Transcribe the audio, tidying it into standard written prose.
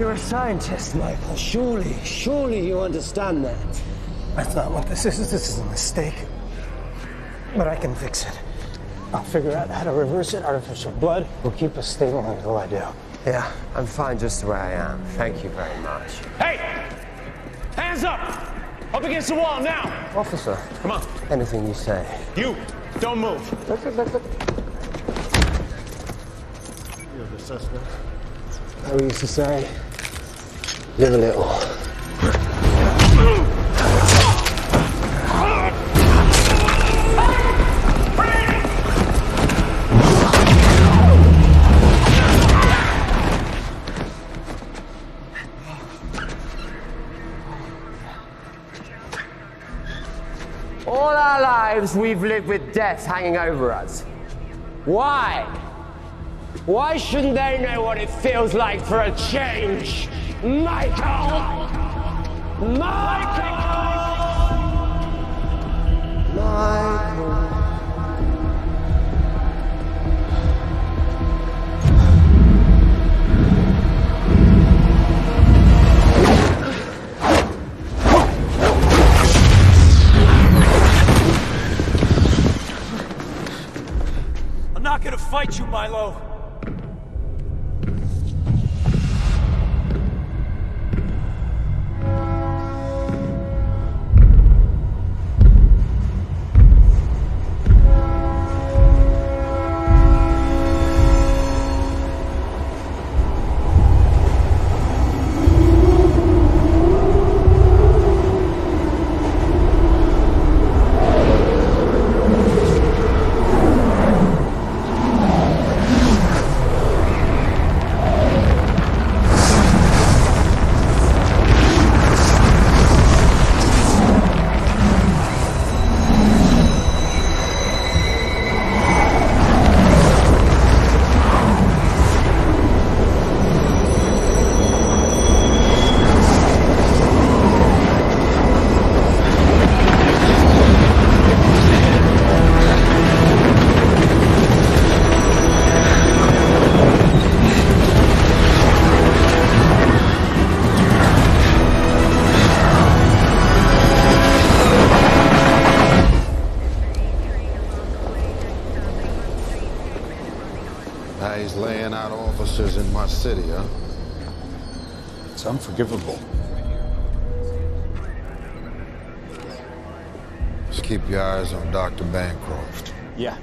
You're a scientist, Michael. Surely you understand that. That's not what this is. This is a mistake. But I can fix it. I'll figure out how to reverse it. Artificial blood will keep us stable until I do. Yeah, I'm fine just the way I am. Thank you very much. Hey! Hands up! Up against the wall now! Officer. Come on. Anything you say. You! Don't move! Look. You're the suspect. How we used to say, live a little. All our lives, we've lived with death hanging over us. Why? Why shouldn't they know what it feels like for a change? Michael! Michael! Michael! I'm not gonna fight you, Milo. He's laying out officers in my city, huh? It's unforgivable. Just keep your eyes on Dr. Bancroft. Yeah.